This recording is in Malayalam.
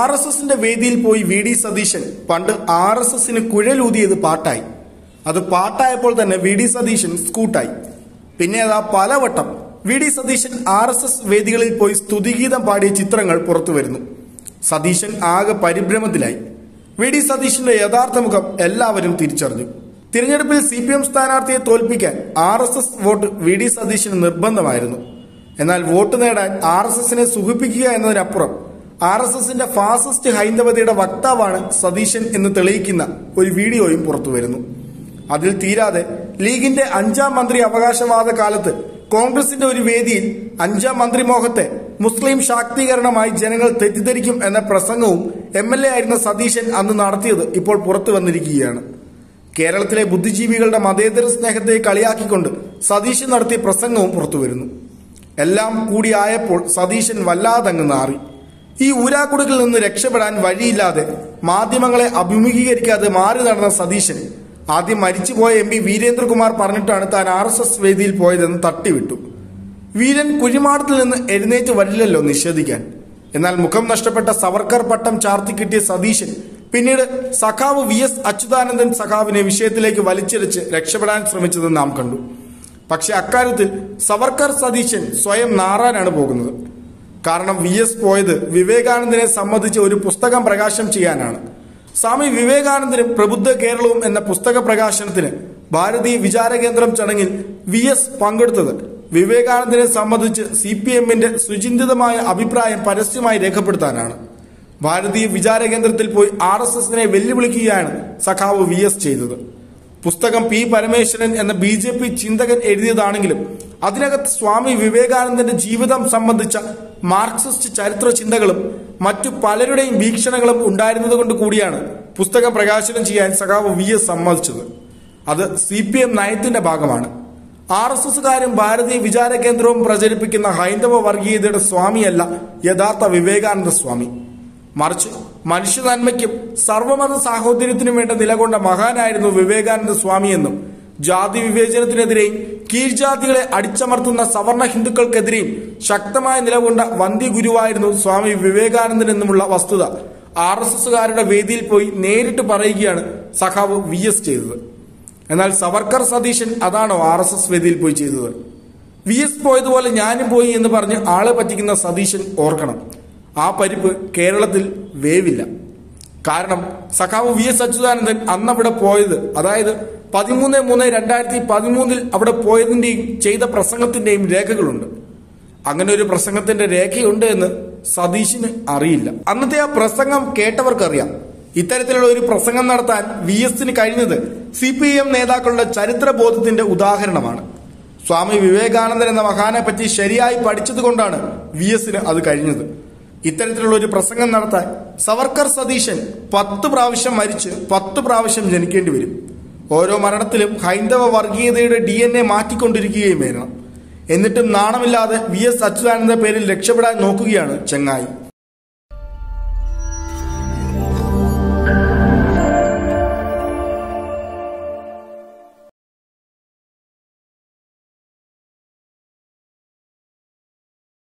ആർ എസ് എസിന്റെ വേദിയിൽ പോയി വി ഡി സതീശൻ പണ്ട് ആർ എസ് എസിന് കുഴലൂതിയത് പാട്ടായി. അത് പാട്ടായപ്പോൾ തന്നെ വി ഡി സതീശൻ സ്കൂട്ടായി. പിന്നെ അതാ പലവട്ടം V D Satheesan R S S വേദികളിൽ പോയി സ്തുതിഗീതം പാടിയ ചിത്രങ്ങൾ പുറത്തുവരുന്നു. സതീശൻ ആകെ പരിഭ്രമത്തിലായി. വി ഡി സതീശന്റെ യഥാർത്ഥ മുഖം എല്ലാവരും തിരിച്ചറിഞ്ഞു. തിരഞ്ഞെടുപ്പിൽ സി പി എം സ്ഥാനാർത്ഥിയെ തോൽപ്പിക്കാൻ R S S vote V D സതീശന് നിർബന്ധമായിരുന്നു. എന്നാൽ വോട്ട് നേടാൻ ആർ എസ് എസിനെ സുഖിപ്പിക്കുക എന്നതിനപ്പുറം ആർ എസ് എസിന്റെ ഫാസിസ്റ്റ് ഹൈന്ദവതയുടെ വക്താവാണ് സതീശൻ എന്ന് തെളിയിക്കുന്ന ഒരു വീഡിയോയും പുറത്തുവരുന്നു. അതിൽ തീരാതെ ലീഗിന്റെ അഞ്ചാം മന്ത്രി അവകാശവാദ കാലത്ത് കോൺഗ്രസിന്റെ ഒരു വേദിയിൽ അഞ്ചാം മന്ത്രി മോഹത്തെ മുസ്ലിം ശാക്തീകരണമായി ജനങ്ങൾ തെറ്റിദ്ധരിക്കും എന്ന പ്രസംഗവും MLA ആയിരുന്ന സതീശൻ അന്ന് നടത്തിയത് ഇപ്പോൾ പുറത്തു വന്നിരിക്കുകയാണ്. കേരളത്തിലെ ബുദ്ധിജീവികളുടെ മതേതര സ്നേഹത്തെ കളിയാക്കിക്കൊണ്ട് സതീശൻ നടത്തിയ പ്രസംഗവും പുറത്തുവരുന്നു. എല്ലാം കൂടിയായപ്പോൾ സതീശൻ വല്ലാതങ്ങ് നാറി. ഈ ഊരാക്കുടുക്കിൽ നിന്ന് രക്ഷപ്പെടാൻ വഴിയില്ലാതെ മാധ്യമങ്ങളെ അഭിമുഖീകരിക്കാതെ മാറി നടന്ന സതീശൻ ആദ്യം മരിച്ചുപോയ MP വീരേന്ദ്രകുമാർ പറഞ്ഞിട്ടാണ് താൻ RSS വേദിയിൽ പോയതെന്ന് തട്ടിവിട്ടു. വീരൻ കുഴിമാടത്തിൽ നിന്ന് എഴുന്നേറ്റ് വരില്ലല്ലോ നിഷേധിക്കാൻ. എന്നാൽ മുഖം നഷ്ടപ്പെട്ട സവർക്കർ പട്ടം ചാർത്തി കിട്ടിയ സതീശൻ പിന്നീട് സഖാവ് VS അച്യുതാനന്ദൻ സഖാവിനെ വിഷയത്തിലേക്ക് വലിച്ചിരച്ച് രക്ഷപ്പെടാൻ ശ്രമിച്ചത് നാം കണ്ടു. പക്ഷെ അക്കാര്യത്തിൽ സവർക്കർ സതീശൻ സ്വയം നാറാനാണ് പോകുന്നത്. കാരണം VS പോയത് വിവേകാനന്ദനെ സംബന്ധിച്ച് ഒരു പുസ്തകം പ്രകാശനം ചെയ്യാനാണ്. സ്വാമി വിവേകാനന്ദനും പ്രബുദ്ധ കേരളവും എന്ന പുസ്തക പ്രകാശനത്തിന് ഭാരതീയ വിചാരകേന്ദ്രം ചടങ്ങിൽ VS പങ്കെടുത്തത് വിവേകാനന്ദനെ സംബന്ധിച്ച് CPIM സുചിന്തിതമായ അഭിപ്രായം പരസ്യമായി രേഖപ്പെടുത്താനാണ്. ഭാരതീയ വിചാരകേന്ദ്രത്തിൽ പോയി RSSനെ വെല്ലുവിളിക്കുകയാണ് സഖാവ് VS ചെയ്തത്. പുസ്തകം P. പരമേശ്വരൻ എന്ന BJP ചിന്തകൻ എഴുതിയതാണെങ്കിലും അതിനകത്ത് സ്വാമി വിവേകാനന്ദന്റെ ജീവിതം സംബന്ധിച്ച മാർക്സിസ്റ്റ് ചരിത്ര ചിന്തകളും മറ്റു പലരുടെയും വീക്ഷണങ്ങളും ഉണ്ടായിരുന്നത് കൊണ്ട് കൂടിയാണ് പുസ്തകം പ്രകാശനം ചെയ്യാൻ സഖാവ് VS സമ്മതിച്ചത്. അത് CPIM നയത്തിന്റെ ഭാഗമാണ്. RSSകാരും ഭാരതീയ വിചാര കേന്ദ്രവും പ്രചരിപ്പിക്കുന്ന ഹൈന്ദവ വർഗീയതയുടെ സ്വാമിയല്ല യഥാർത്ഥ വിവേകാനന്ദ സ്വാമി. മറിച്ച് മനുഷ്യ നന്മയ്ക്കും സർവമത സാഹോദര്യത്തിനും വേണ്ട നിലകൊണ്ട മഹാനായിരുന്നു വിവേകാനന്ദ സ്വാമിയെന്നും ജാതി വിവേചനത്തിനെതിരെയും കീഴ്ജാതികളെ അടിച്ചമർത്തുന്ന സവർണ ഹിന്ദുക്കൾക്കെതിരെയും ശക്തമായ നിലകൊണ്ട വന്ദി ഗുരുവായിരുന്നു സ്വാമി വിവേകാനന്ദൻ എന്നുമുള്ള വസ്തുത RSSകാരുടെ വേദിയിൽ പോയി നേരിട്ട് പറയുകയാണ് സഖാവ് VS ചെയ്തത്. എന്നാൽ സവർക്കർ സതീശൻ അതാണോ RSS വേദിയിൽ പോയി ചെയ്തത്? VS പോയതുപോലെ ഞാനും പോയി എന്ന് പറഞ്ഞ് ആളെ പറ്റിക്കുന്ന സതീശൻ ഓർക്കണം, ആ പരിപ്പ് കേരളത്തിൽ വേവില്ല. കാരണം സഖാവ് VS അച്യുതാനന്ദൻ അന്നവിടെ പോയത്, അതായത് 13/3/2013 അവിടെ പോയതിന്റെയും ചെയ്ത പ്രസംഗത്തിന്റെയും രേഖകളുണ്ട്. അങ്ങനെ ഒരു പ്രസംഗത്തിന്റെ രേഖയുണ്ട് എന്ന് സതീശന് അറിയില്ല. അന്നത്തെ ആ പ്രസംഗം കേട്ടവർക്കറിയാം ഇത്തരത്തിലുള്ള ഒരു പ്രസംഗം നടത്താൻ VSന് കഴിഞ്ഞത് CPIM നേതാക്കളുടെ ചരിത്ര ബോധത്തിന്റെ ഉദാഹരണമാണ്. സ്വാമി വിവേകാനന്ദൻ എന്ന മഹാനെ പറ്റി ശരിയായി പഠിച്ചതുകൊണ്ടാണ് VSന് അത് കഴിഞ്ഞത്. ഇത്തരത്തിലുള്ള ഒരു പ്രസംഗം നടത്താൻ സവർക്കർ സതീശൻ 10 പ്രാവശ്യം മരിച്ച് 10 പ്രാവശ്യം ജനിക്കേണ്ടി വരും. ഓരോ മരണത്തിലും ഹൈന്ദവ വർഗീയതയുടെ DNA മാറ്റിക്കൊണ്ടിരിക്കുകയും വേണം. എന്നിട്ടും നാണമില്ലാതെ VS അച്യുതാനന്ദ പേരിൽ രക്ഷപ്പെടാൻ നോക്കുകയാണ് ചെങ്ങായി.